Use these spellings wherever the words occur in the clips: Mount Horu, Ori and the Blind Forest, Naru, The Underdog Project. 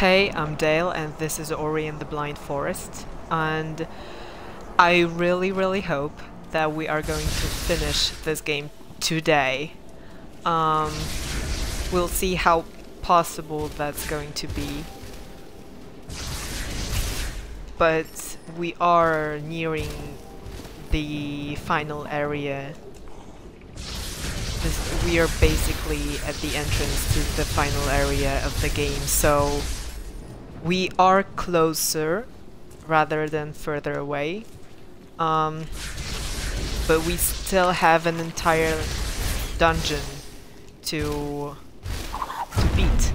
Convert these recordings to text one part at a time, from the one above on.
Hey, I'm Dale and this is Ori and the Blind Forest, and I really hope that we are going to finish this game today. We'll see how possible that's going to be, but we are nearing the final area. We are basically at the entrance to the final area of the game, so we are closer rather than further away, but we still have an entire dungeon to beat,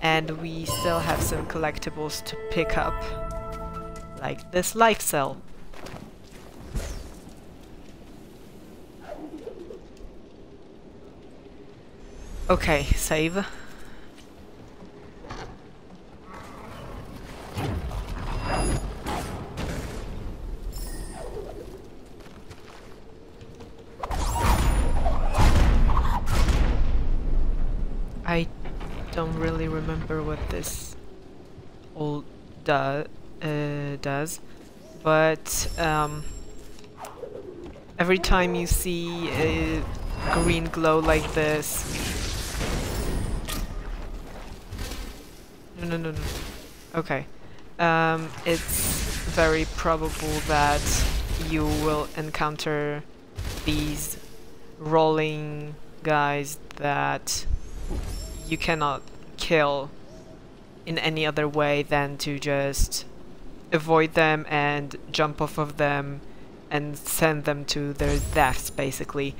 and we still have some collectibles to pick up, like this life cell. Okay, save. I don't really remember what this all does, but every time you see a green glow like this. No. Okay. It's very probable that you will encounter these rolling guys that you cannot kill in any other way than to just avoid them and jump off of them and send them to their deaths, basically.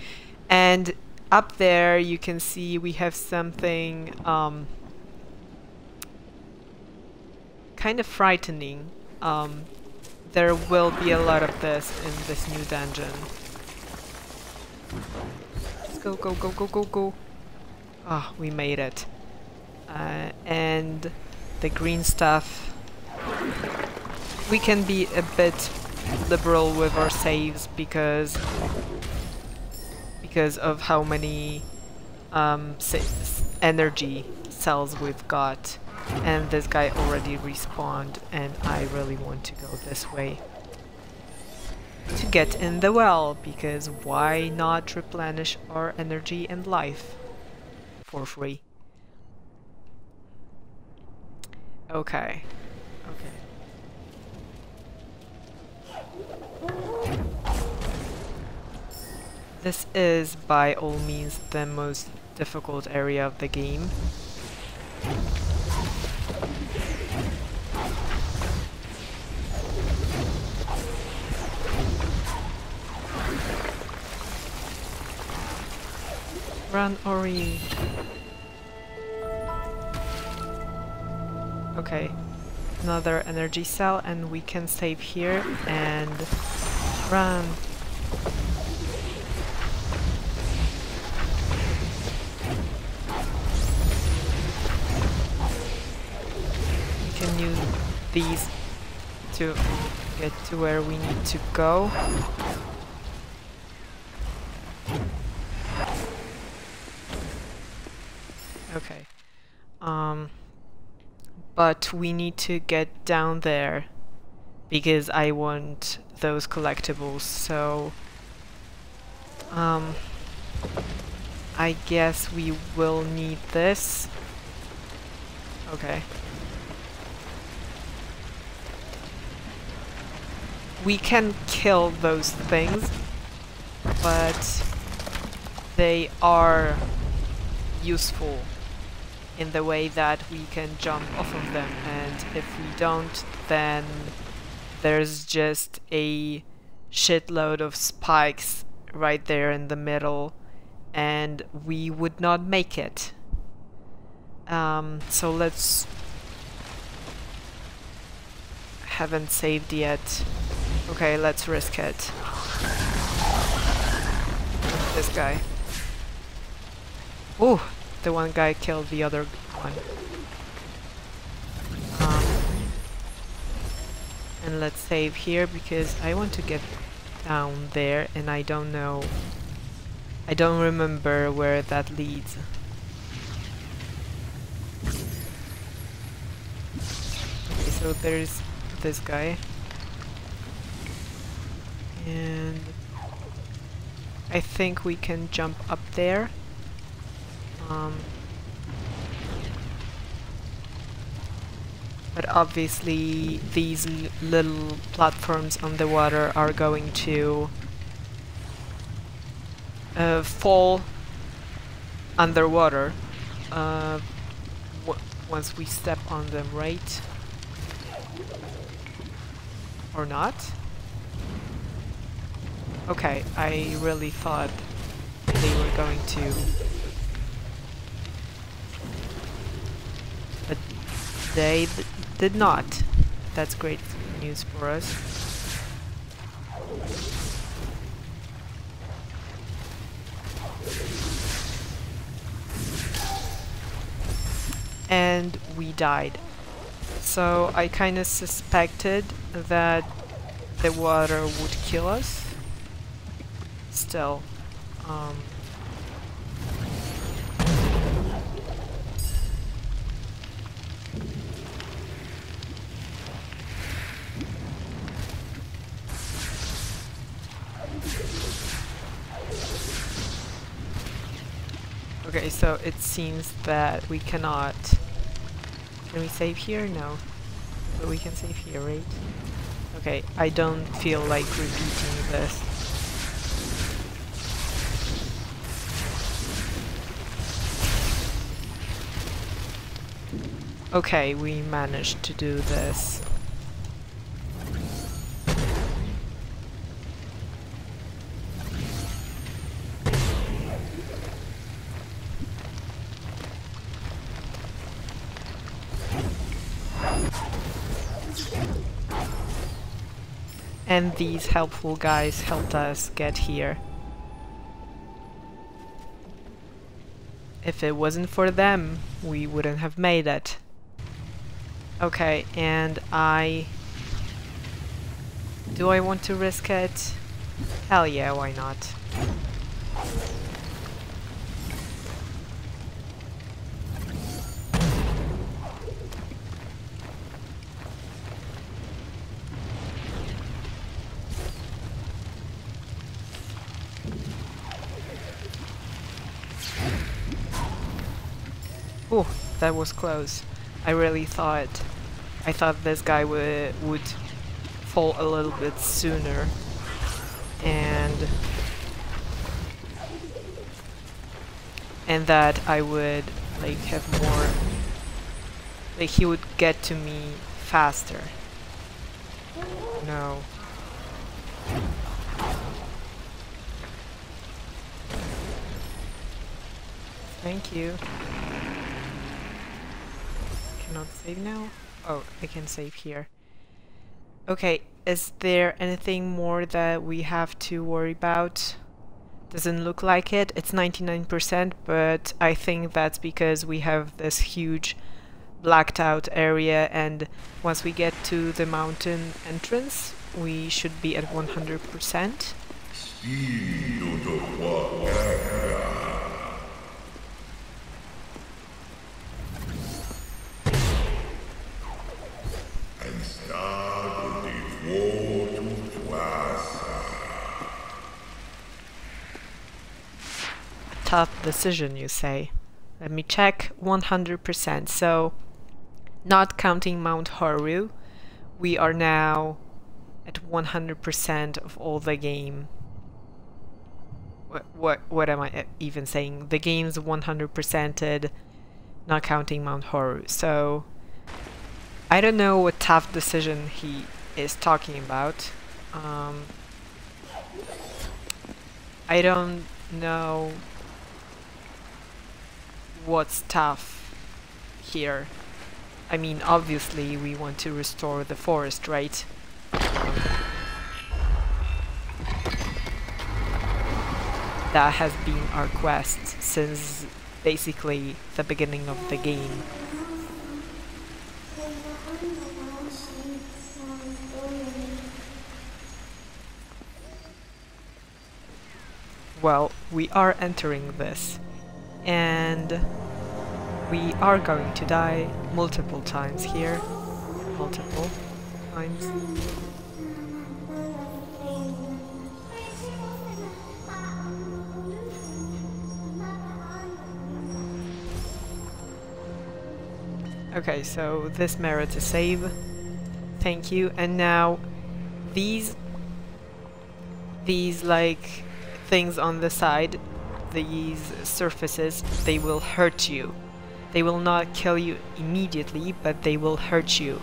And up there you can see we have something kind of frightening. There will be a lot of this in this new dungeon. Let's go. Ah, we made it. And the green stuff. We can be a bit liberal with our saves because of how many energy cells we've got. And this guy already respawned, and I really want to go this way to get in the well, because why not replenish our energy and life for free? Okay. This is by all means the most difficult area of the game. Run, Ori. Okay, another energy cell, and we can save here and run. We can use these to get to where we need to go. Okay, but we need to get down there because I want those collectibles, so I guess we will need this. Okay. We can kill those things, but they are useful in the way that we can jump off of them, and if we don't, then there's just a shitload of spikes right there in the middle and we would not make it. So let's... haven't saved yet. Okay, let's risk it. This guy. Ooh! The one guy killed the other one. And let's save here because I want to get down there and I don't know... I don't remember where that leads. So there's this guy. And I think we can jump up there. But obviously these little platforms on the water are going to fall underwater once we step on them, right? Or not? Okay, I really thought they were going to... But they did not. That's great news for us. And we died. So I kind of suspected that the water would kill us. Still, okay, so it seems that we cannot... Can we save here? No. But we can save here, right? Okay, I don't feel like repeating this. Okay, we managed to do this. And these helpful guys helped us get here. If it wasn't for them, we wouldn't have made it. Okay, and do I want to risk it? Hell yeah, why not? Oh, that was close. I really thought... I thought this guy would fall a little bit sooner. And that I would, like, have more... Like, he would get to me faster. No. Thank you. Not save now? Oh, I can save here. Okay, is there anything more that we have to worry about? Doesn't look like it. It's 99%, but I think that's because we have this huge blacked out area, and once we get to the mountain entrance, we should be at 100%. Tough decision, you say. Let me check. 100%. So, not counting Mount Horu, we are now at 100% of all the game. What am I even saying? The game's 100%ed, not counting Mount Horu. So, I don't know what tough decision he is talking about. I don't know what's tough here. I mean, obviously we want to restore the forest, right? That has been our quest since basically the beginning of the game. Well, we are entering this. And we are going to die multiple times here. multiple times. Okay, so this mirror to save. Thank you. And now these like things on the side, these surfaces, they will hurt you. They will not kill you immediately, but they will hurt you.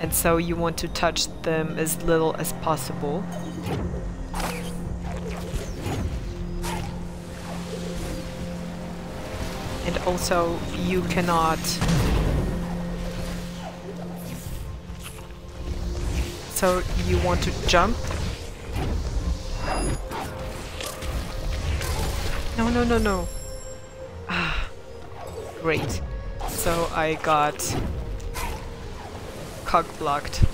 And so you want to touch them as little as possible. And also you cannot... So you want to jump? No, no, no, no. Ah, great. So I got cock blocked.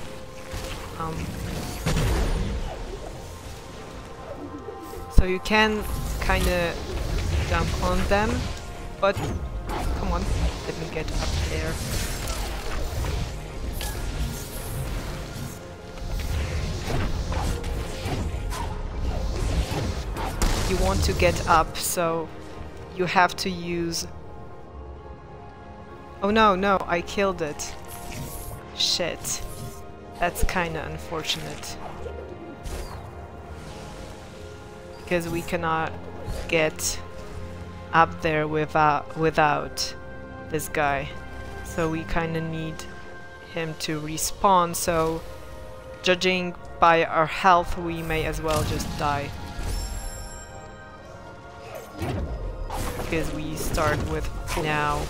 So you can kind of jump on them, but come on, let me get up there. You want to get up, so you have to use... Oh no, no, I killed it. Shit. That's kinda unfortunate. Because we cannot get up there without this guy. So we kinda need him to respawn, so judging by our health, we may as well just die. Because we start with now,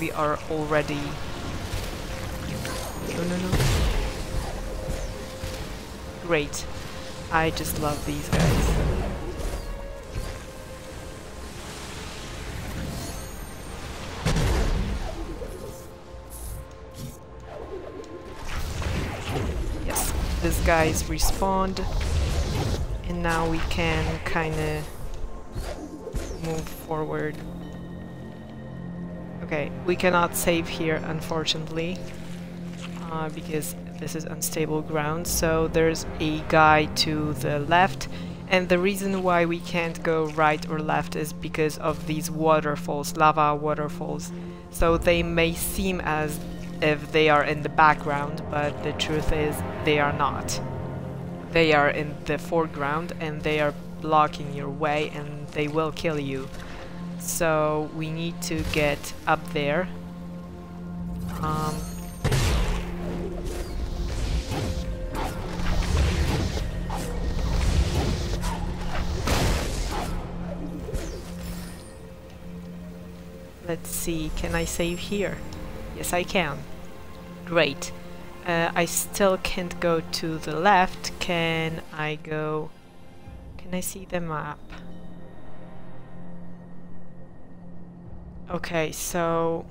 we are already... No, no, no. Great. I just love these guys. Yes, these guys respawned. And now we can kinda... move forward. Okay, we cannot save here, unfortunately, because this is unstable ground. So there's a guy to the left, and the reason why we can't go right or left is because of these waterfalls, lava waterfalls. So they may seem as if they are in the background, but the truth is they are not. They are in the foreground, and they are blocking your way, and they will kill you. So we need to get up there. Let's see, can I save here? Yes, I can. Great. I still can't go to the left. Can I go... Can I see the map? Okay, so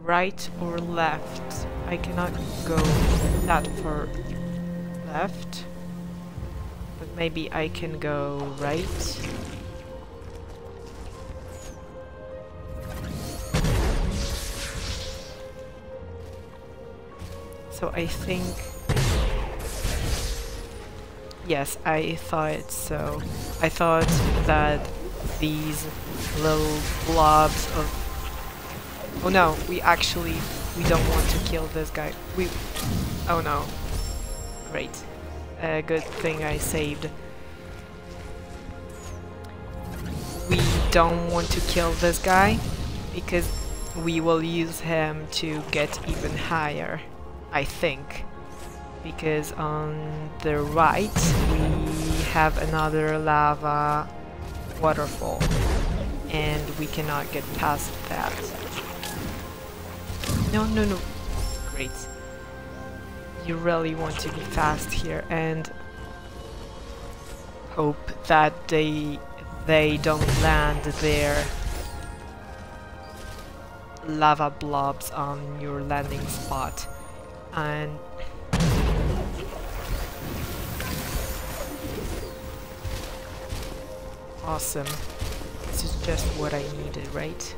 right or left? I cannot go that far left, but maybe I can go right. So I think... Yes, I thought so. I thought that these little blobs of... Oh no, we don't want to kill this guy. Oh no. Great. Good thing I saved. We don't want to kill this guy, because we will use him to get even higher, I think. Because on the right we have another lava waterfall, and we cannot get past that. No, no, no. Great. You really want to be fast here, and hope that they don't land their lava blobs on your landing spot. And awesome. This is just what I needed, right?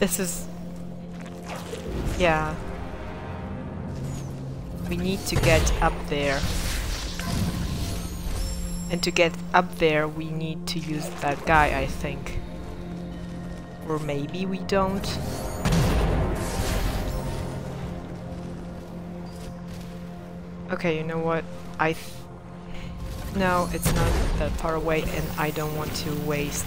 This is... yeah. We need to get up there. And to get up there we need to use that guy, I think. Or maybe we don't. Okay, you know what? No, it's not that far away and I don't want to waste.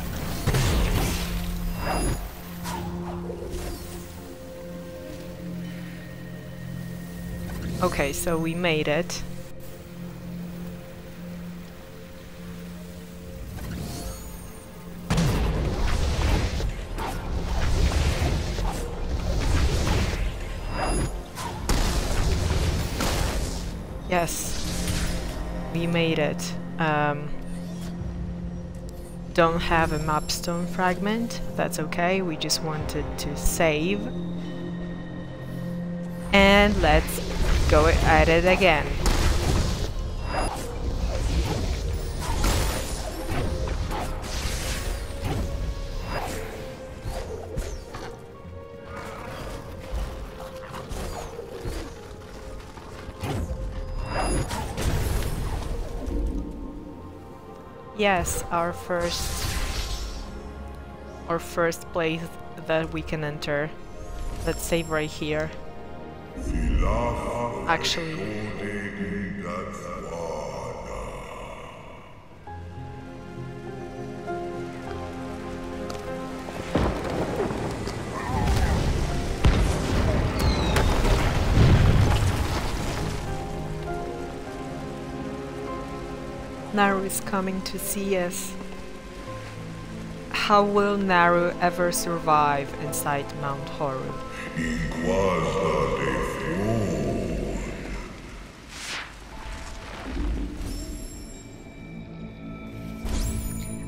Okay, so we made it. Yes, we made it. Don't have a mapstone fragment, that's okay, we just wanted to save. And let's go at it again. Yes, our first place that we can enter. Let's save right here. Actually, Naru is coming to see us. How will Naru ever survive inside Mount Horu?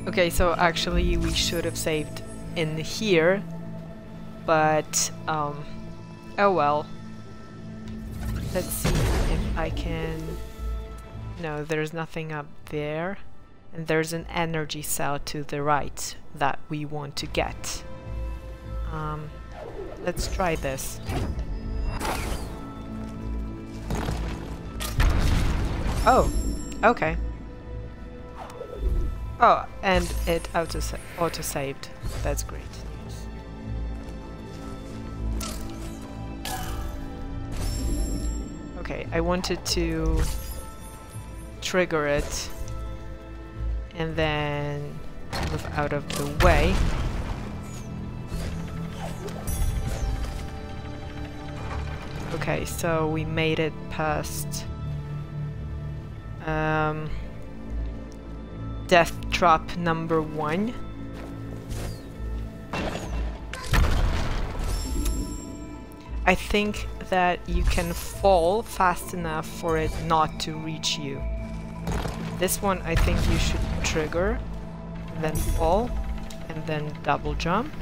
Okay, so actually we should have saved in here, but oh well. Let's see if I can... no, there's nothing up there, and there's an energy cell to the right that we want to get. Let's try this. Oh, okay. Oh, and it auto-saved. That's great. Okay, I wanted to trigger it and then move out of the way. Okay, so we made it past death trap number 1. I think that you can fall fast enough for it not to reach you. This one I think you should trigger, then fall, and then double jump,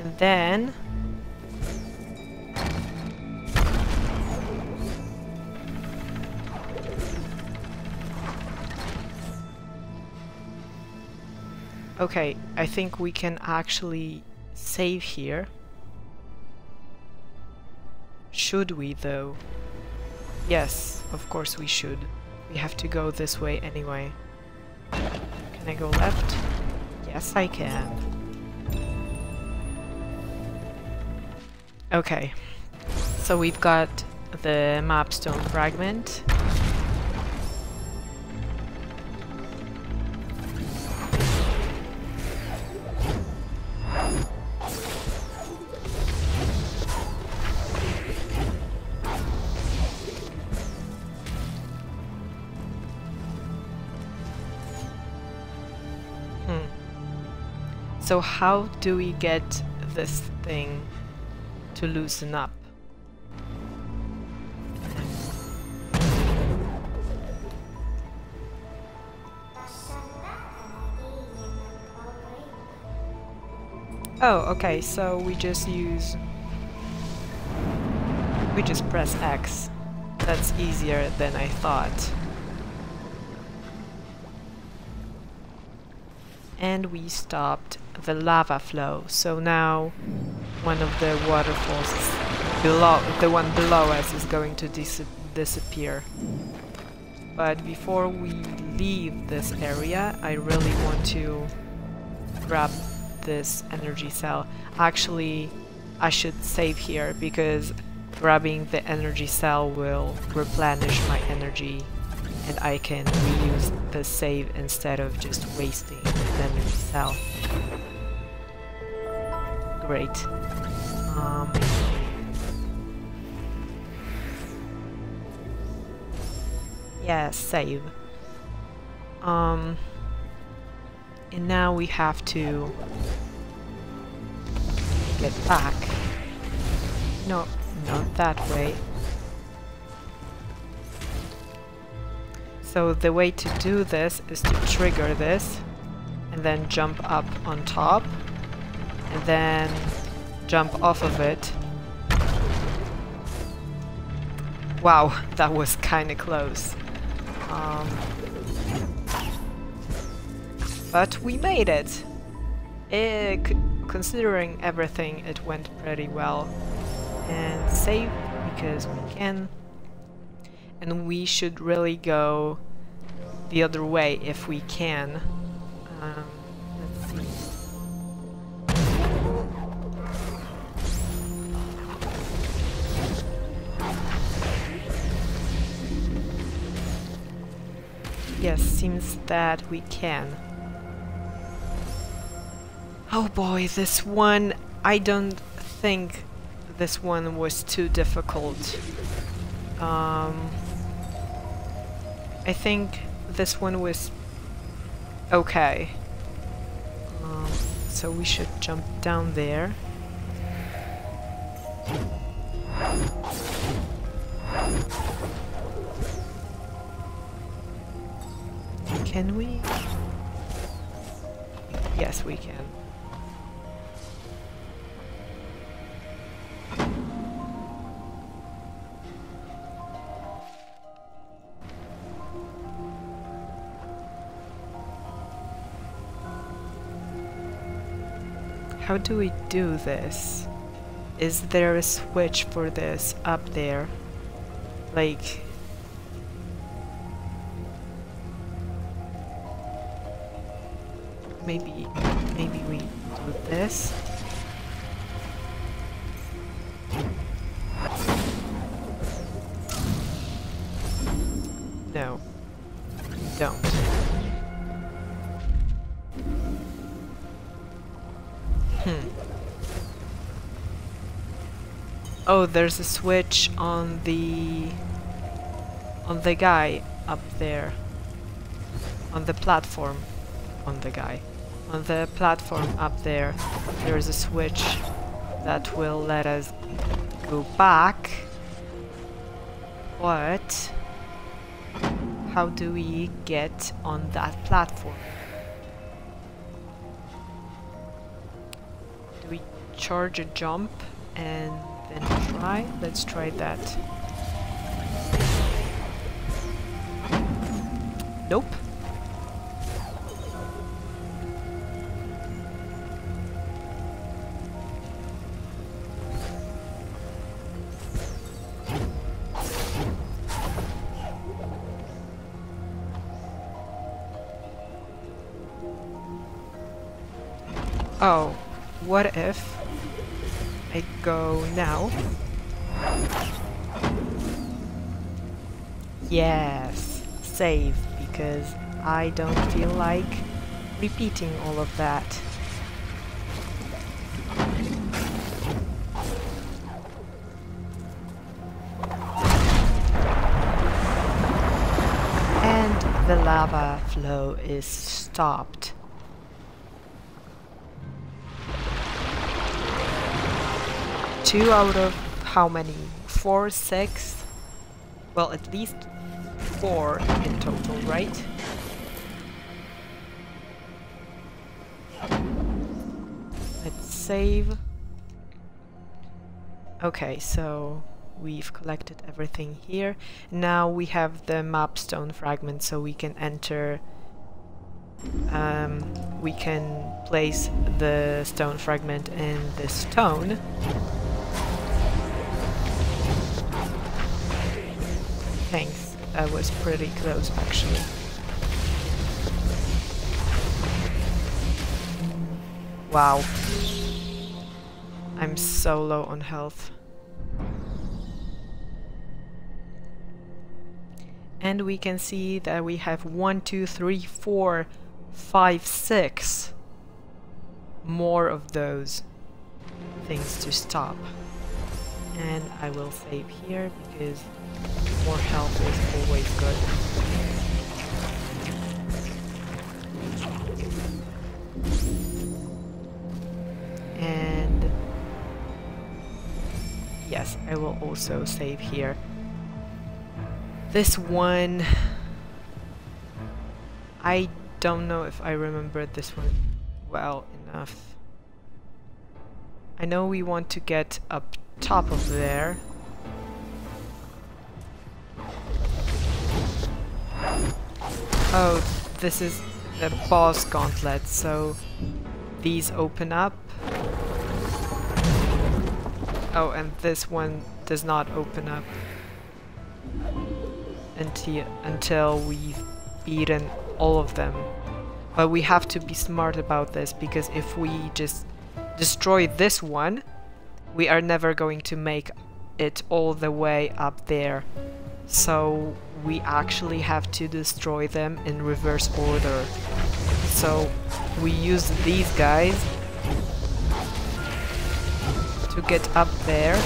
and then... okay, I think we can actually save here. Should we though? Yes, of course we should. We have to go this way anyway. Can I go left? Yes, I can. Okay. So we've got the mapstone fragment. So how do we get this thing to loosen up? Oh, okay, so we just press X. That's easier than I thought. and we stopped the lava flow. So now one of the waterfalls below, the one below us, is going to disappear. But before we leave this area, I really want to grab this energy cell. Actually, I should save here, because grabbing the energy cell will replenish my energy and I can reuse the save instead of just wasting the energy cell. Great. Yeah, save. And now we have to get back. No, not that way. So the way to do this is to trigger this and then jump up on top and then jump off of it. Wow, that was kinda close. But we made it! Considering everything, it went pretty well. And save, because we can. And we should really go the other way if we can. Let's see. Yes, seems that we can. Oh boy, this one, I don't think this one was too difficult. I think this one was okay. So we should jump down there. Can we? Yes, we can. How do we do this? Is there a switch for this up there? Like... Maybe we do this? No. Don't. Oh, there's a switch on the guy up there. On the platform up there, there is a switch that will let us go back. But how do we get on that platform? Do we charge a jump and then try? Let's try that. Nope. Oh, what if I go now? Yes, save, because I don't feel like repeating all of that. And the lava flow is stopped. Two out of how many? 4, 6? Well, at least 4 in total, right? Let's save. Okay, so we've collected everything here. Now we have the map stone fragment, so we can enter we can place the stone fragment in the stone. Thanks, that was pretty close actually. Wow. I'm so low on health. And we can see that we have 1, 2, 3, 4, 5, 6 more of those things to stop. And I will save here because more health is always good. And yes, I will also save here. This one, I don't know if I remember this one well enough. I know we want to get up top of there. Oh, this is the boss gauntlet, so these open up. Oh, and this one does not open up until we've beaten all of them. But we have to be smart about this, because if we just destroy this one, we are never going to make it all the way up there. So we actually have to destroy them in reverse order. So we use these guys to get up there.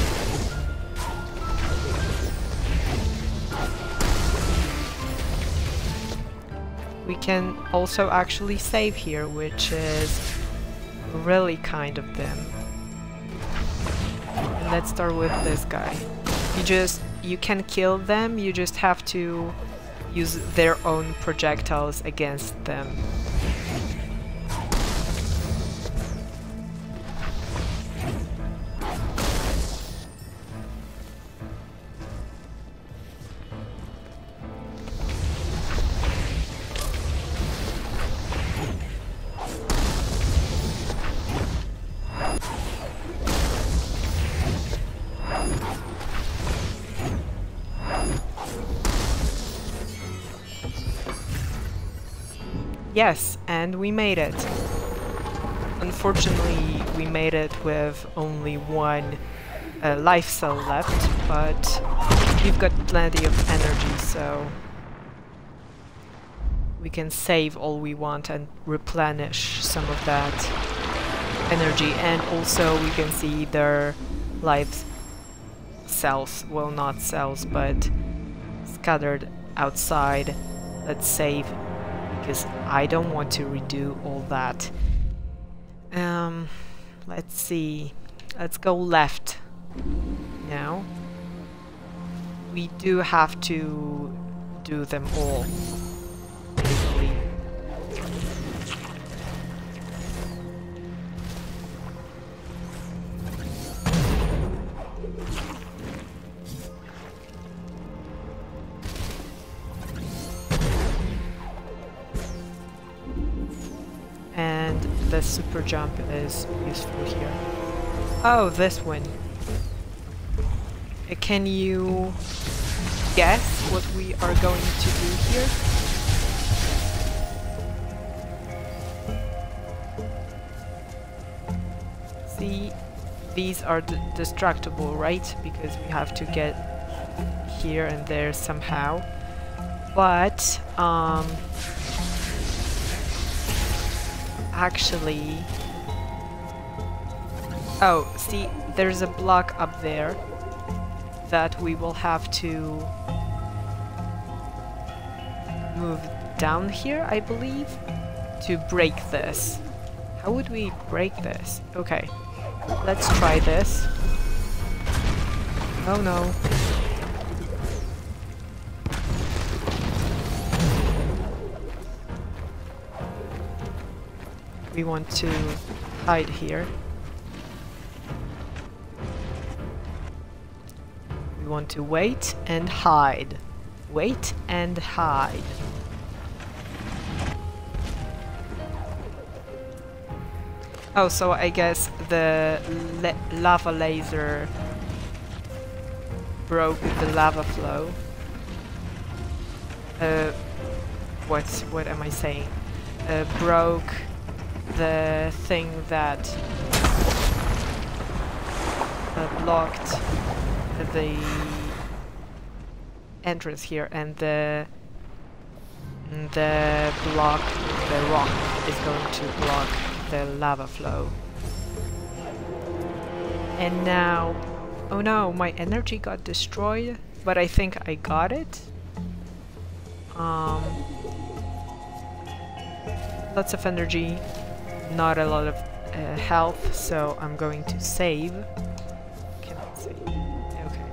We can also actually save here, which is really kind of them. And let's start with this guy. You can kill them, you just have to use their own projectiles against them. Yes, and we made it. Unfortunately, we made it with only one life cell left, but we've got plenty of energy, so we can save all we want and replenish some of that energy. And also we can see their life cells, well, not cells, but scattered outside. Let's save, because I don't want to redo all that. Let's see. Let's go left now. We do have to do them all, basically. And the super jump is useful here. Oh, this one. Can you guess what we are going to do here? See, these are destructible, right? Because we have to get here and there somehow. But, actually, oh, see, there's a block up there that we will have to move down here, I believe, to break this. How would we break this? Okay, let's try this. Oh no. We want to hide here. We want to wait and hide. Wait and hide. Oh, so I guess the lava laser broke the lava flow. What am I saying? Broke the thing that blocked the entrance here, and the block, the rock is going to block the lava flow. And now, oh no, my energy got destroyed, but I think I got it. Lots of energy, not a lot of health, so I'm going to save. Cannot save. Okay.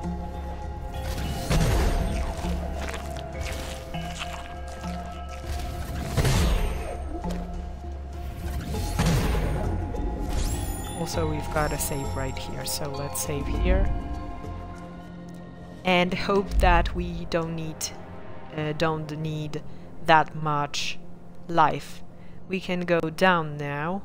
Also, we've got a save right here, so let's save here. And hope that we don't need that much life. We can go down now.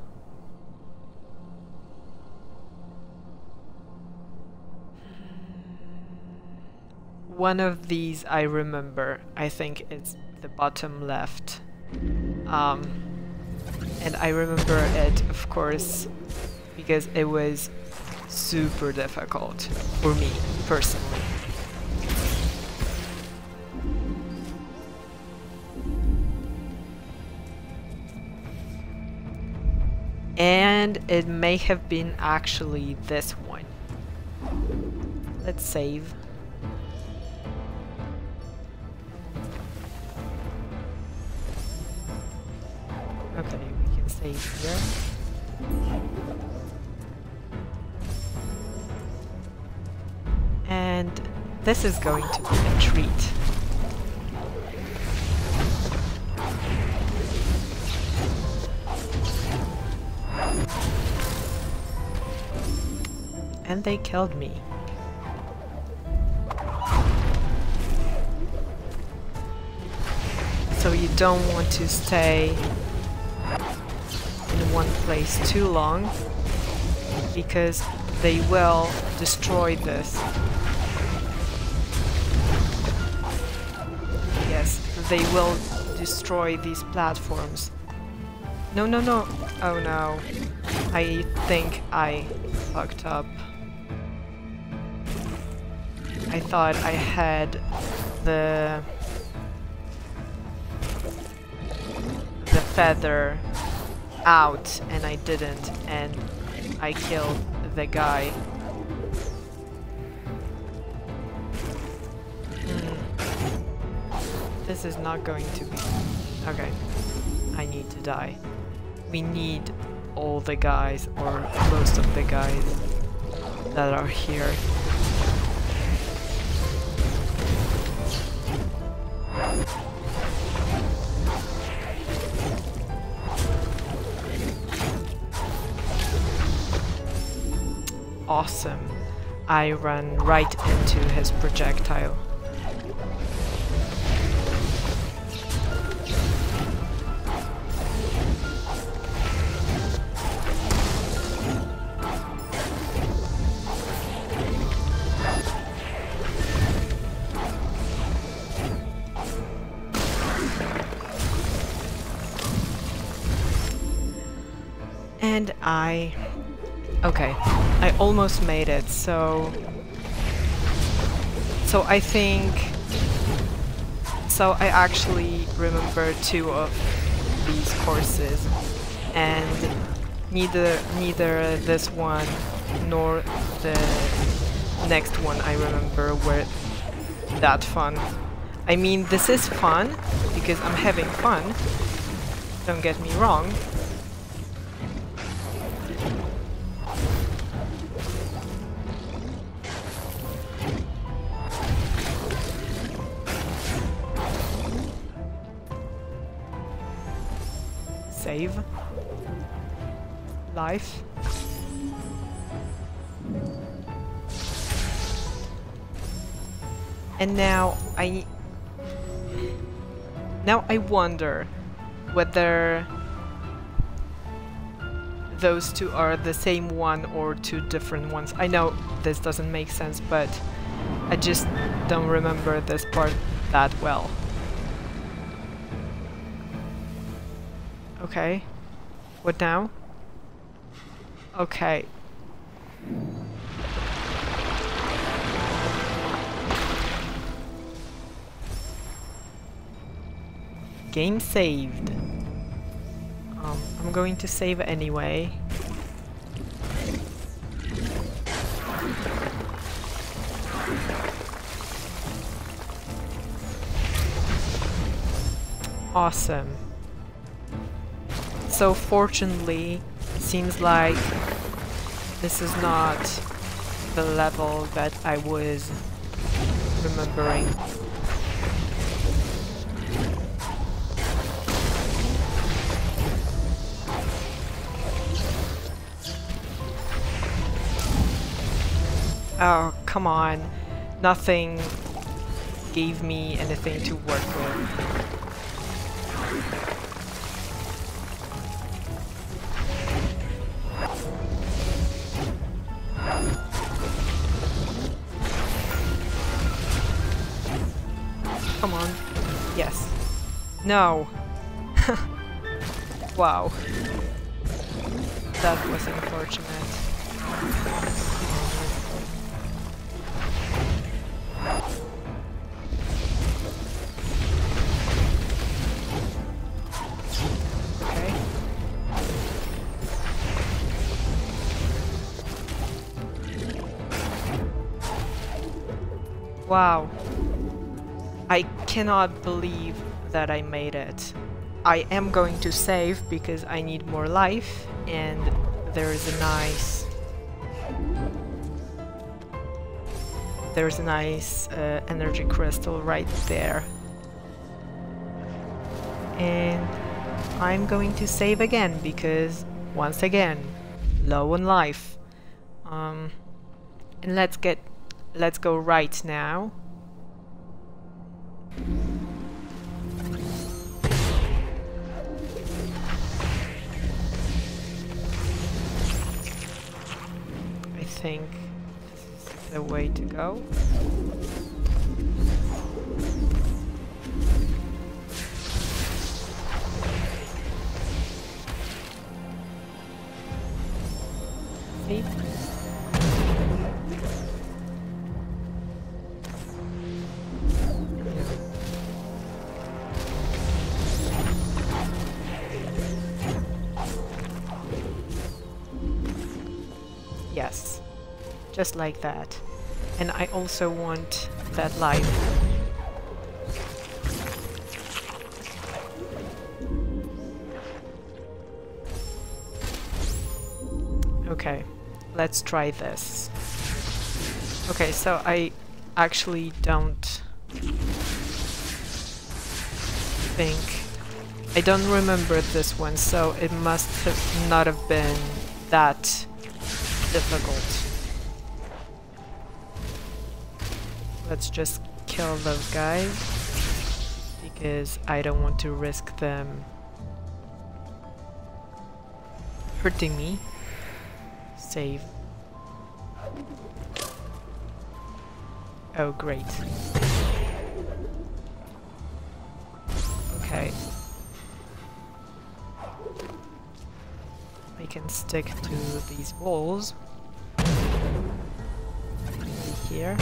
One of these I remember. I think it's the bottom left. And I remember it, of course, because it was super difficult for me personally. And it may have been actually this one. Let's save. Okay, we can save here. And this is going to be a treat. And they killed me. So you don't want to stay in one place too long, because they will destroy this. Yes, they will destroy these platforms. No, no, no. Oh no. I think I fucked up. I thought I had the feather out, and I didn't, and I killed the guy. This is not going to be... Okay. I need to die. We need all the guys, or most of the guys that are here. Awesome. I ran right into his projectile. And I... Okay, I almost made it, so I think... So I actually remember two of these courses, and neither this one nor the next one I remember were that fun. I mean, this is fun, because I'm having fun, don't get me wrong. Save life. And now I wonder whether those two are the same one or two different ones. I know this doesn't make sense, but I just don't remember this part that well. Okay. What now? Okay. Game saved. I'm going to save anyway. Awesome. So fortunately, it seems like this is not the level that I was remembering. Oh, come on. Nothing gave me anything to work with. Come on. Yes. No. Wow. That was unfortunate. Wow, I cannot believe that I made it. I am going to save because I need more life, and there's a nice energy crystal right there. And I'm going to save again because, once again, low on life. And let's go right now. I think this is the way to go. See? Just like that. And I also want that life. Okay, let's try this. Okay, so I actually don't think... I don't remember this one, so it must have not have been that difficult. Let's just kill those guys, because I don't want to risk them hurting me. Save. Oh, great. Okay. I can stick to these walls. Here.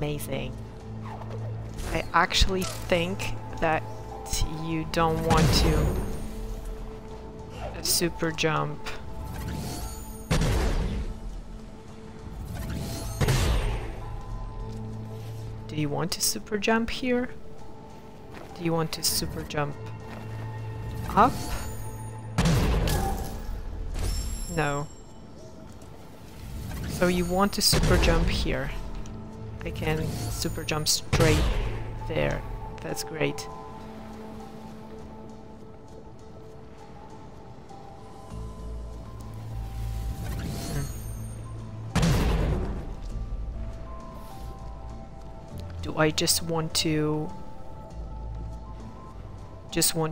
Amazing. I actually think that you don't want to super jump. Do you want to super jump here? Do you want to super jump up? No. So you want to super jump here. I can super jump straight there. That's great. Do So I just want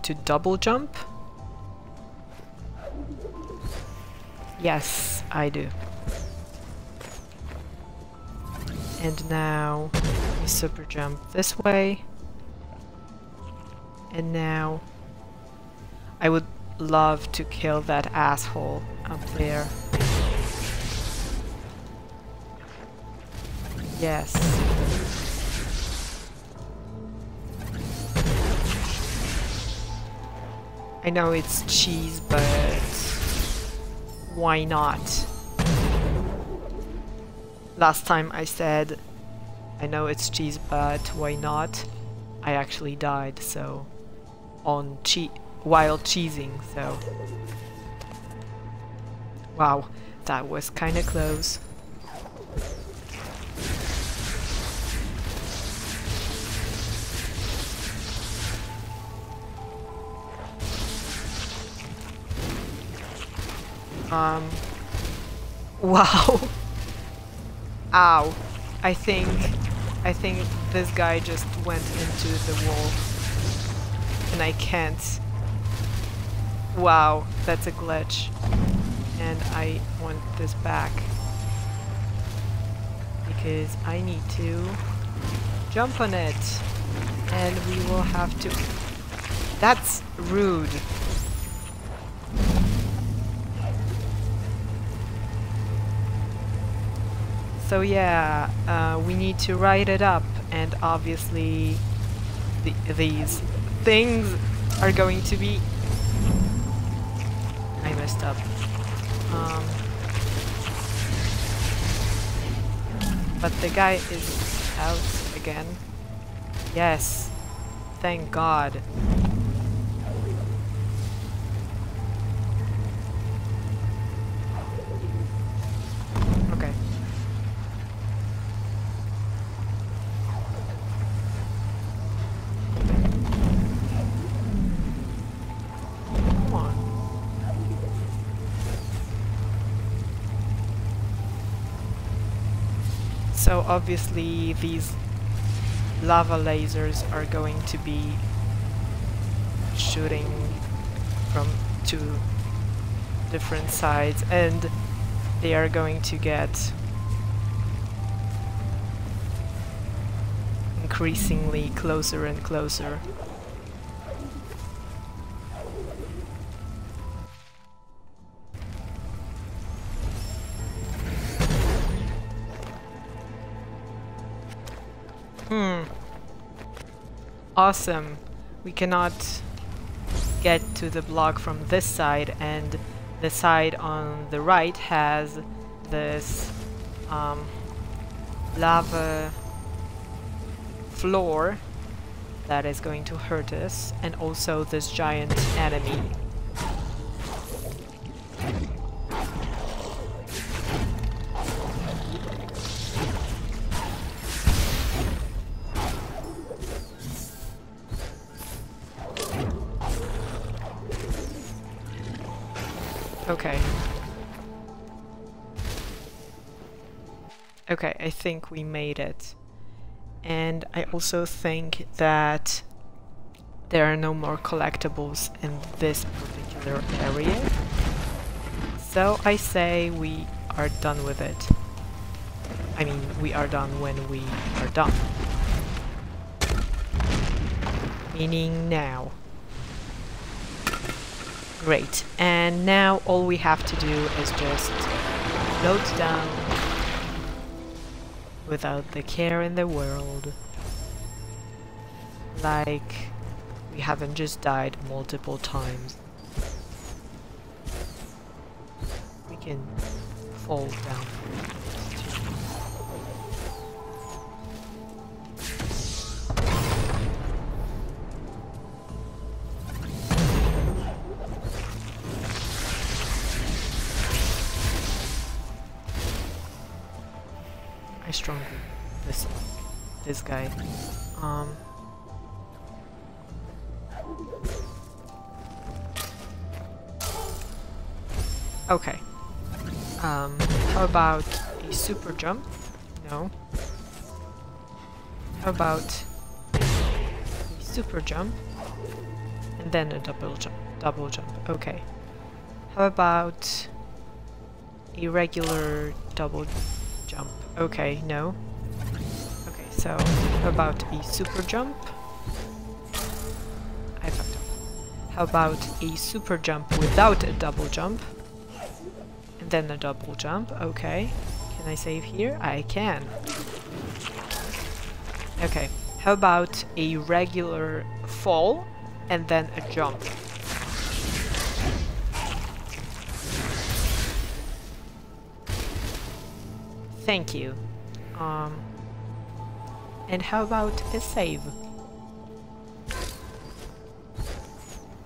to double jump. Yes, I do. And now I super jump this way. And now I would love to kill that asshole up there. Yes. I know it's cheese, but why not? Last time I said, I know it's cheese, but why not? I actually died, so... on while cheesing, so... Wow, that was kinda close. Wow. Ow. I think this guy just went into the wall. And I can't. Wow, that's a glitch. And I want this back. Because I need to jump on it. And we will have to... That's rude. So yeah, we need to write it up, and obviously these things are going to be... I messed up. But the guy is out again. Yes, thank God. So obviously these lava lasers are going to be shooting from two different sides, and they are going to get increasingly closer and closer. Awesome. We cannot get to the block from this side, and the side on the right has this lava floor that is going to hurt us, and also this giant enemy. Okay, I think we made it. And I also think that there are no more collectibles in this particular area. So I say we are done with it. I mean, we are done when we are done. Meaning now. Great, and now all we have to do is just float down without the care in the world. Like we haven't just died multiple times. We can fall down. Stronger this guy. Okay. How about a super jump? No. about a super jump and then a double jump. Okay. How about a regular double jump? Okay, no. Okay, so how about a super jump? I fucked up. How about a super jump without a double jump? And then a double jump. Okay. Can I save here? I can. Okay. How about a regular fall and then a jump? Thank you. And how about a save?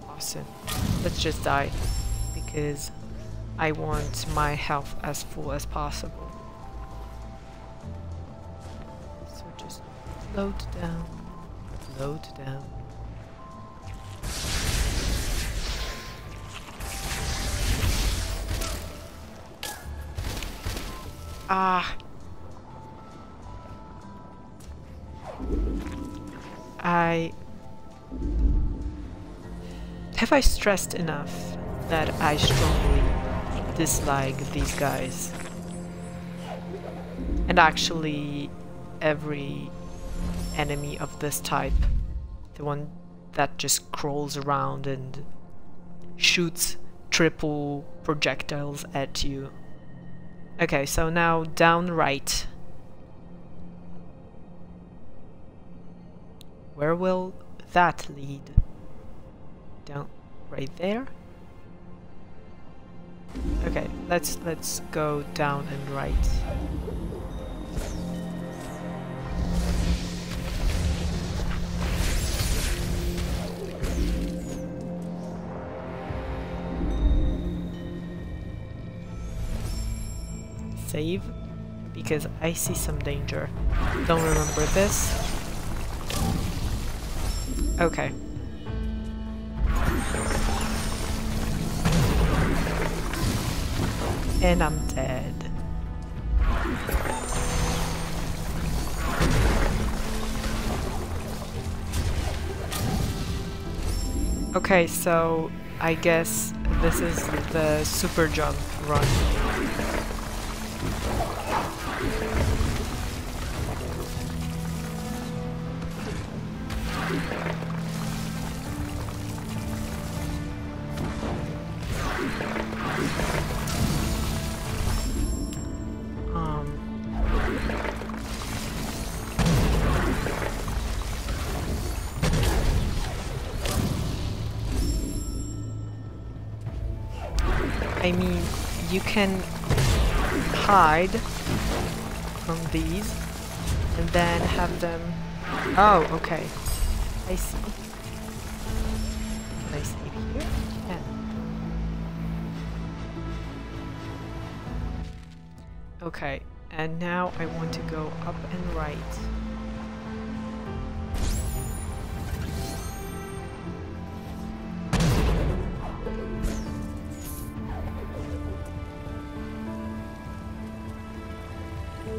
Awesome. Let's just die, because I want my health as full as possible. So just float down, float down. Ah! Have I stressed enough that I strongly dislike these guys? And actually every enemy of this type, the one that just crawls around and shoots triple projectiles at you. Okay, so now down right. Where will that lead? Down right there? Okay, let's go down and right. Save, because I see some danger. Don't remember this. Okay. And I'm dead. Okay, so I guess this is the super jump run. I mean, you can hide from these and then have them... Oh, okay. I see. Can I save here? Yeah. Okay, and now I want to go up and right.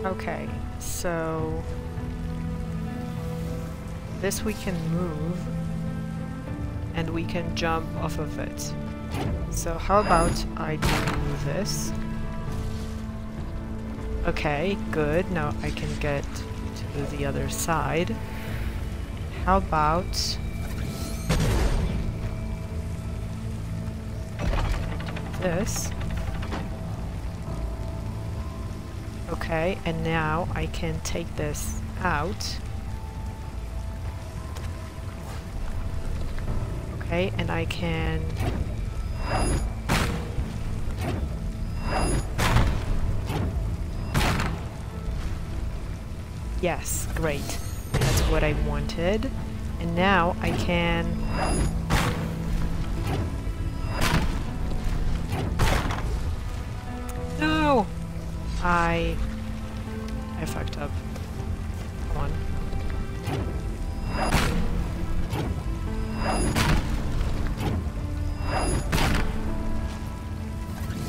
Okay, so this we can move and we can jump off of it. So how about I do this? Okay, good. Now I can get to the other side. How about this? Okay, and now I can take this out. Okay, and I can... Yes, great. That's what I wanted. And now I can... No! I fucked up. Come on.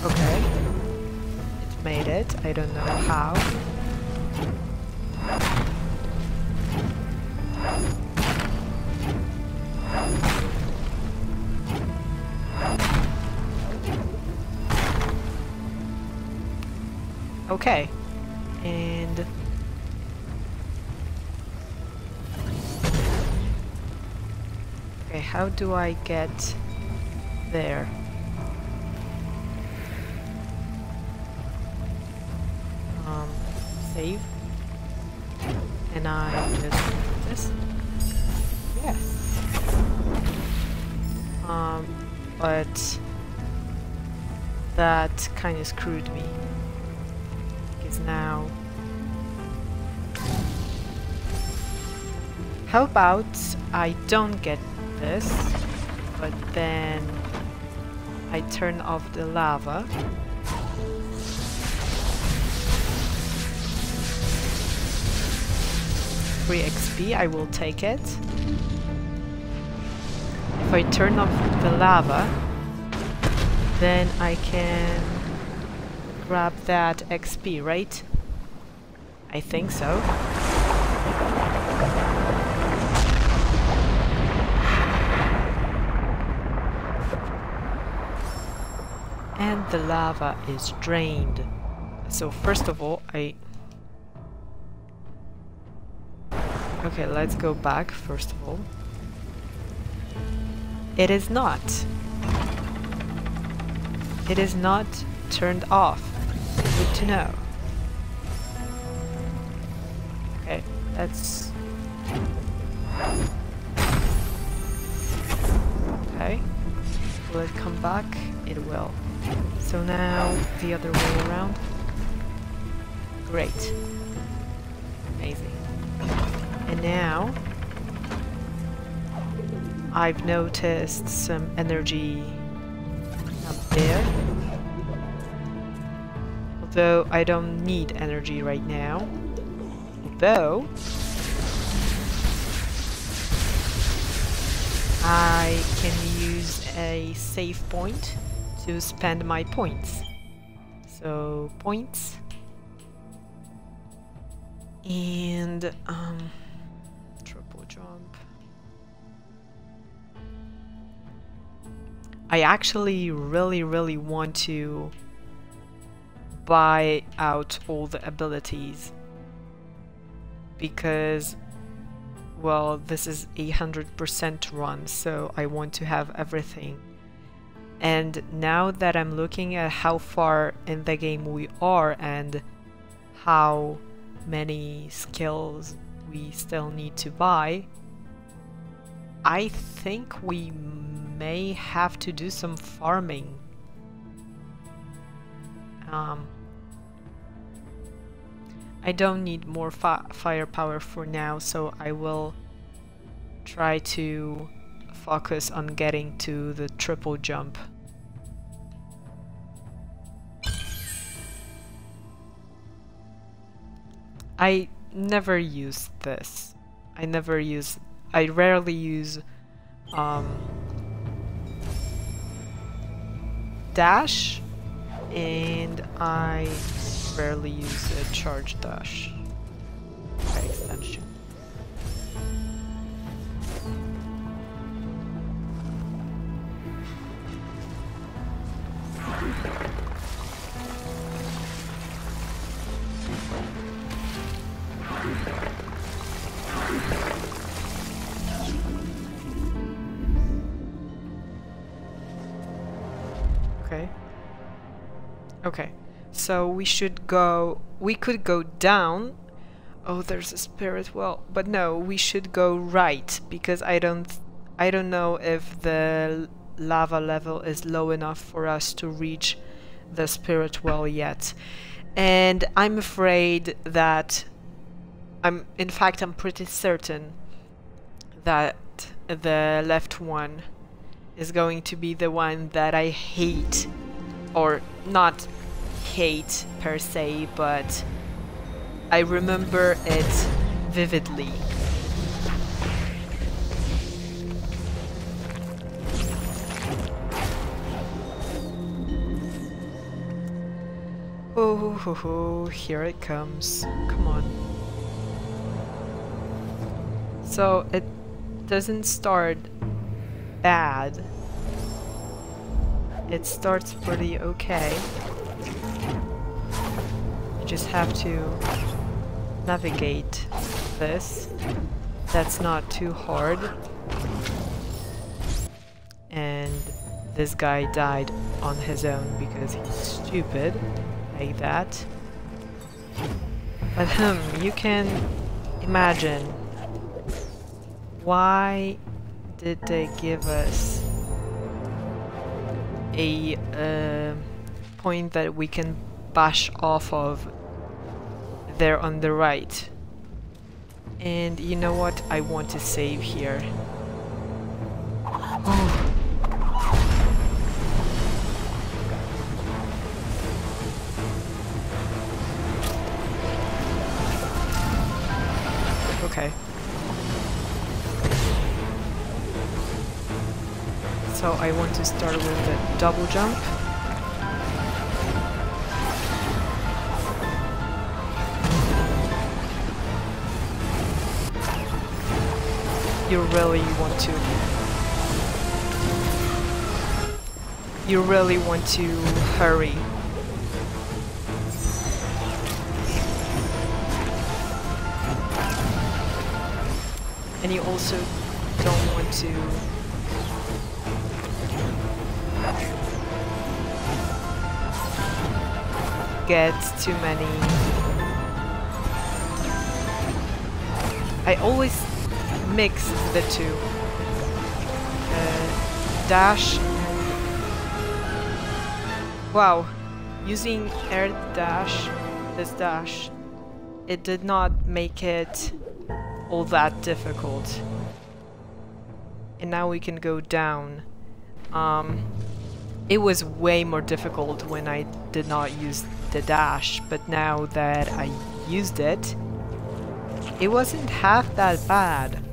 Okay. It made it. I don't know how. Okay. And... okay, how do I get there? Save. And I just do this. Yes. But that kind of screwed me. Because now... how about I don't get this, but then I turn off the lava. Free XP, I will take it. If I turn off the lava, then I can grab that XP, right? I think so. And the lava is drained. So first of all, okay, let's go back first of all. It is not. It is not turned off. Good to know. Okay, that's... okay. Will it come back? It will. So now the other way around. Great. Amazing. And now I've noticed some energy up there. Although I don't need energy right now. Although I can use a save point to spend my points. So points. And triple jump. I actually really want to buy out all the abilities, because well, this is 100% run, so I want to have everything. And now that I'm looking at how far in the game we are and how many skills we still need to buy, I think we may have to do some farming. I don't need more firepower for now, so I will try to focus on getting to the triple jump. I never use this. I rarely use dash, and I rarely use a charge dash by extension. Okay, so we should go... we could go down. Oh, there's a spirit well, but no, we should go right, because I don't know if the lava level is low enough for us to reach the spirit well yet. And I'm afraid that... in fact, I'm pretty certain that the left one is going to be the one that I hate. Or not hate per se, but I remember it vividly. Oh, ho, ho, here it comes. Come on. So it doesn't start bad. It starts pretty okay. just have to navigate this. That's not too hard. And this guy died on his own because he's stupid, like that. But you can imagine why did they give us a point that we can bash off of there on the right. And you know what? I want to save here. Oh. Okay. So I want to start with the double jump. You really want to hurry. And you also don't want to get too many. I always mix the two. Dash. Wow, using air dash, this dash, it did not make it all that difficult. And now we can go down. It was way more difficult when I did not use the dash, but now that I used it, it wasn't half that bad.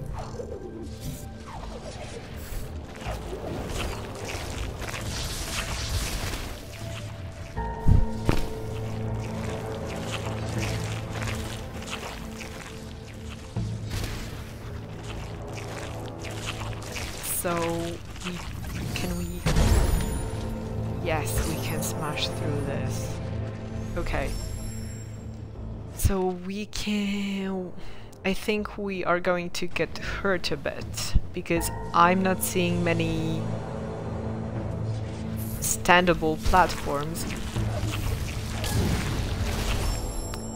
So, yes, we can smash through this. Okay. So we can... I think we are going to get hurt a bit, because I'm not seeing many standable platforms.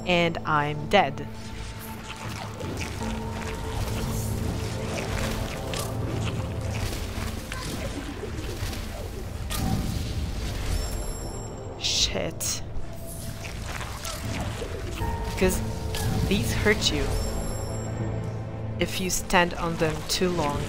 And I'm dead. Shit. Because these hurt you if you stand on them too long.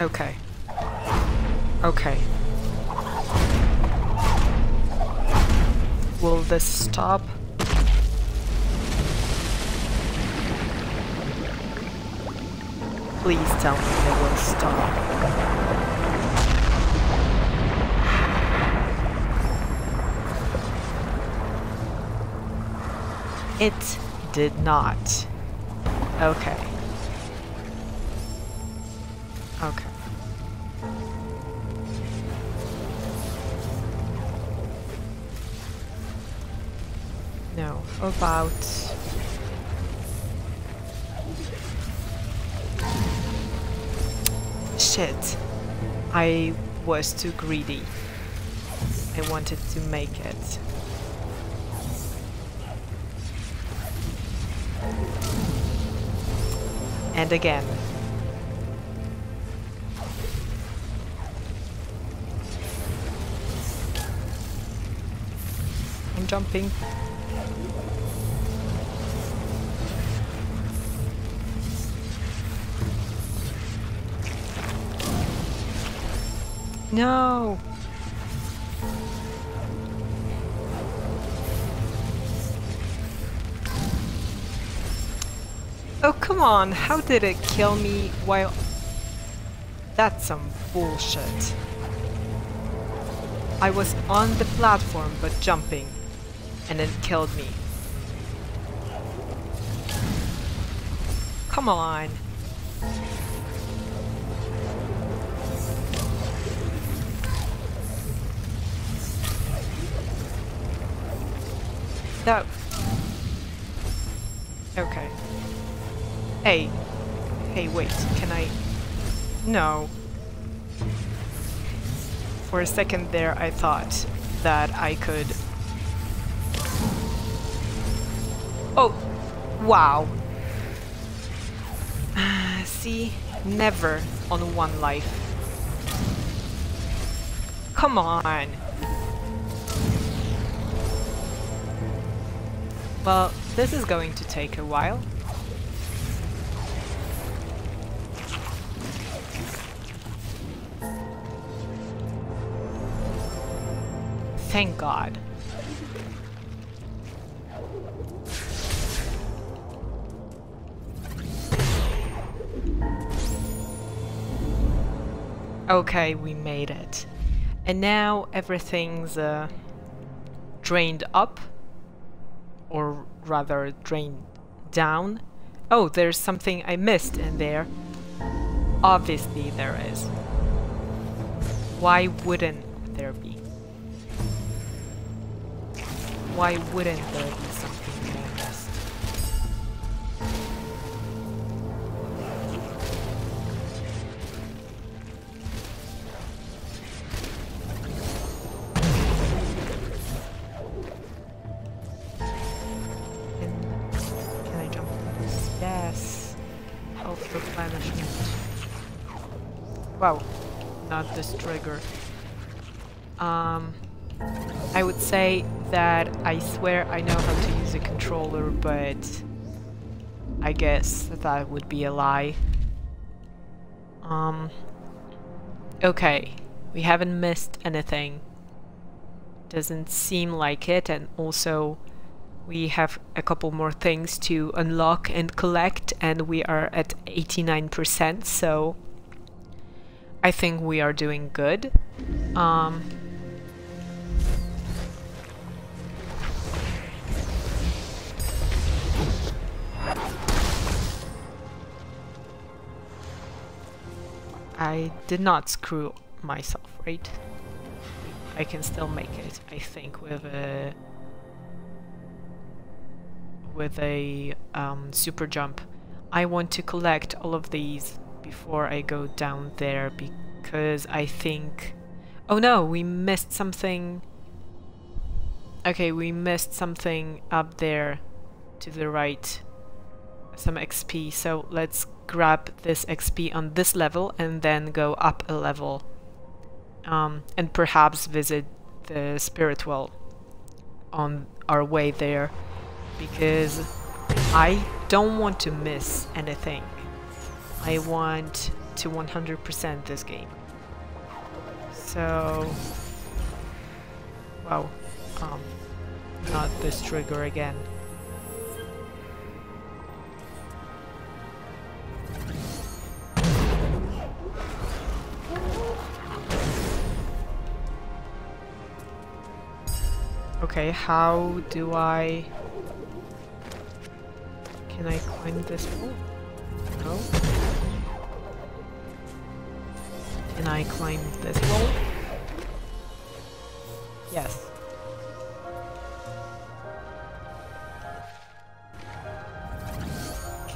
Okay. Okay. Will this stop? Please tell me it will stop. It did not. Okay. Okay. No, about... Shit, I was too greedy. I wanted to make it. And again. I'm jumping. No! Oh, come on! How did it kill me while... That's some bullshit. I was on the platform, but jumping. and then killed me. Come on. That... Okay. Hey. Hey, wait. Can I... No. For a second there, I thought that I could... Oh! Wow. See? Never on one life. Come on! Well, this is going to take a while. Thank God. Okay, we made it. And now everything's drained up, or rather drained down. Oh, there's something I missed in there. Obviously there is. Why wouldn't there be? Why wouldn't there be something I missed? Wow, not this trigger. I would say that I swear I know how to use a controller, but I guess that would be a lie. Okay, we haven't missed anything. Doesn't seem like it, and also we have a couple more things to unlock and collect, and we are at 89%, so... I think we are doing good. I did not screw myself, right? I can still make it, I think, with a super jump. I want to collect all of these before I go down there, because I think... Oh no, we missed something. Okay, we missed something up there to the right. Some XP, so let's grab this XP on this level and then go up a level. And perhaps visit the spirit well on our way there, because I don't want to miss anything. I want to 100% this game. So... Wow. Not this trigger again. Okay, how do I... Can I climb this wall? No. Can I climb this wall? Yes.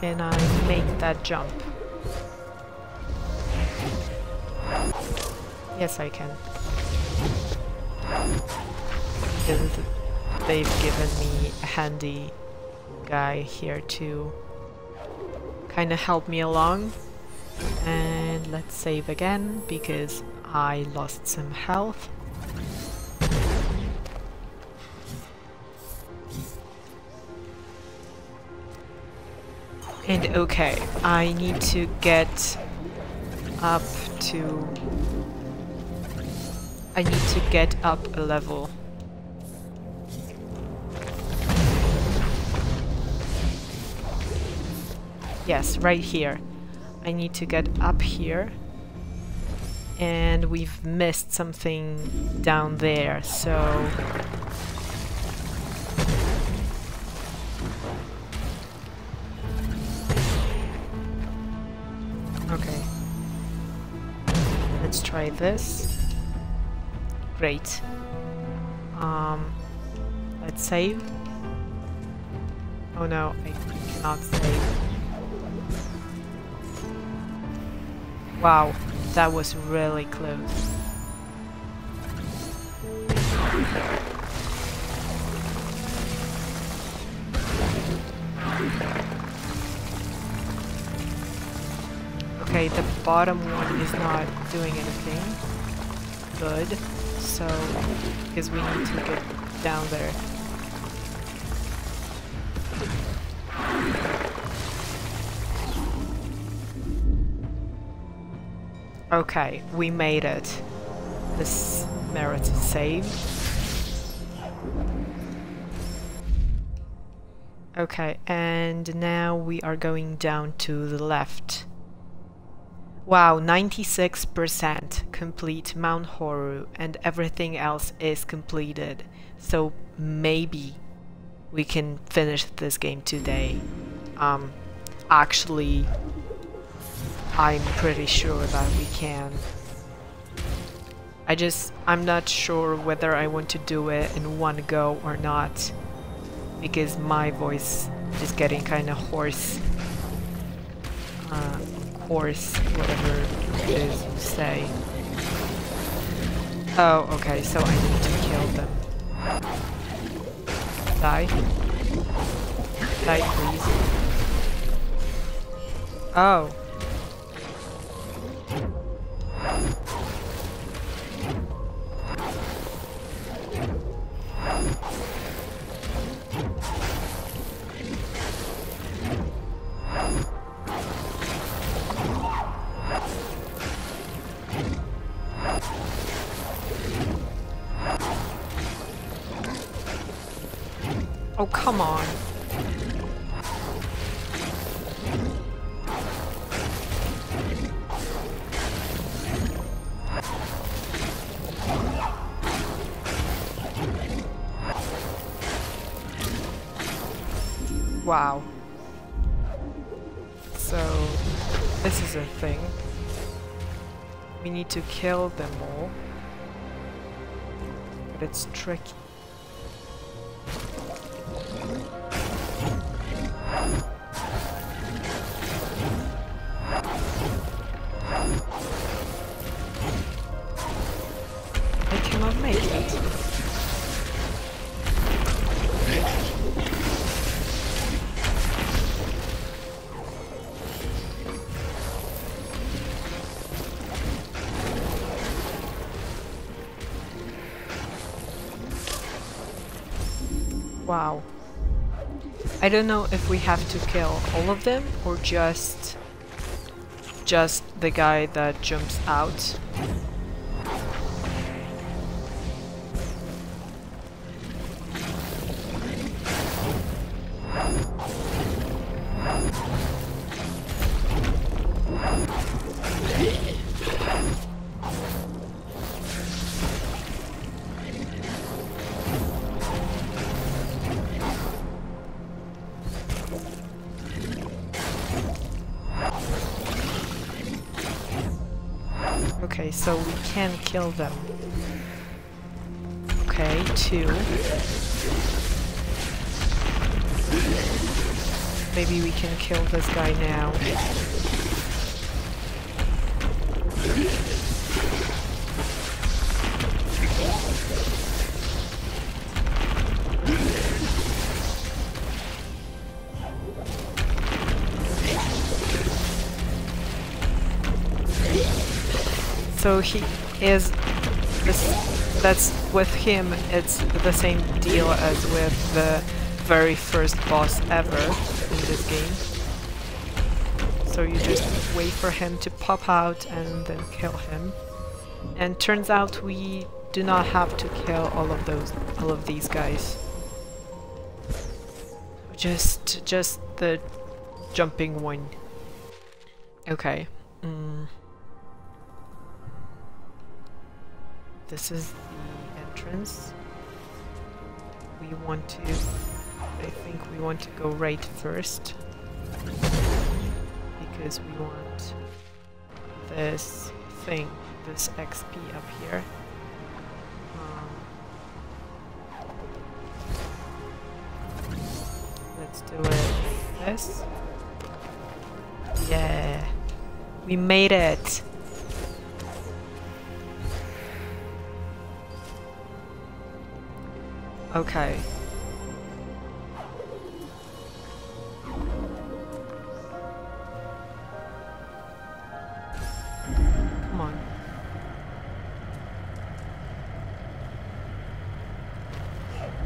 Can I make that jump? Yes, I can. Because they've given me a handy guy here to kind of help me along. And let's save again, because I lost some health. And okay, I need to get up to... I need to get up a level. Yes, right here. I need to get up here, and we've missed something down there, so try this. Great. Let's save. Oh no, I cannot save. Wow, that was really close. Okay, the bottom one is not doing anything good, so because we need to get down there. Okay, we made it. This merits a save. Okay, and now we are going down to the left. Wow, 96% complete Mount Horu, and everything else is completed. So maybe we can finish this game today. Actually, I'm pretty sure that we can. I'm not sure whether I want to do it in one go or not, because my voice is getting kind of hoarse. Hoarse, whatever it is you say. Oh, okay, so I need to kill them. Die. Die, please. Oh. Oh, come on. Wow. So, this is a thing. We need to kill them all. But it's tricky. Wow. I don't know if we have to kill all of them or just the guy that jumps out. Okay, so we can kill them. Okay, two. Maybe we can kill this guy now. So he is this, that's with him, it's the same deal as with the very first boss ever in this game. So you just wait for him to pop out and then kill him. And turns out we do not have to kill all of these guys. Just the jumping one. Okay. This is the entrance. I think we want to go right first, because we want this thing. this XP up here. Let's do it like this. Yeah, we made it. Okay. Come on.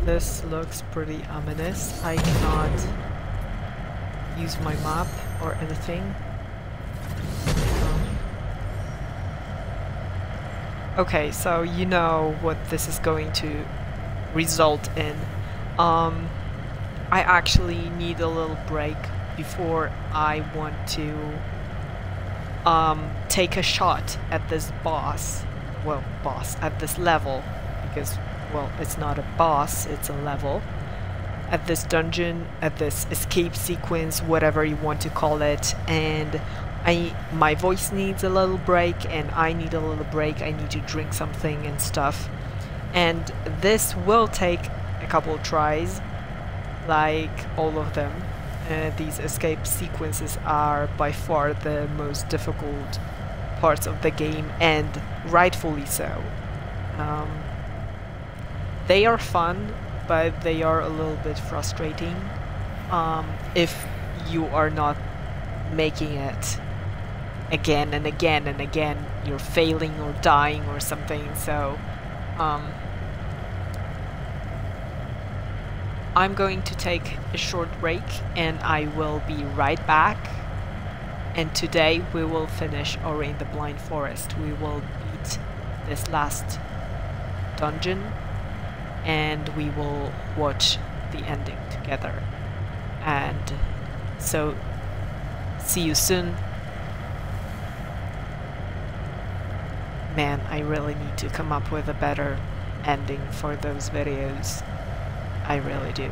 This looks pretty ominous. I cannot use my map or anything. Okay, so you know what this is going to result in. I actually need a little break before I want to take a shot at this boss. Well, boss, at this level, because, well, it's not a boss, it's a level. At this dungeon, at this escape sequence, whatever you want to call it, and my voice needs a little break, and I need a little break, I need to drink something and stuff. And this will take a couple tries, like all of them. These escape sequences are by far the most difficult parts of the game, and rightfully so. They are fun, but they are a little bit frustrating if you are not making it again and again and again. You're failing or dying or something, so... I'm going to take a short break and I will be right back, and today we will finish Ori and the Blind Forest. We will beat this last dungeon and we will watch the ending together. And so, see you soon. Man, I really need to come up with a better ending for those videos. I really do.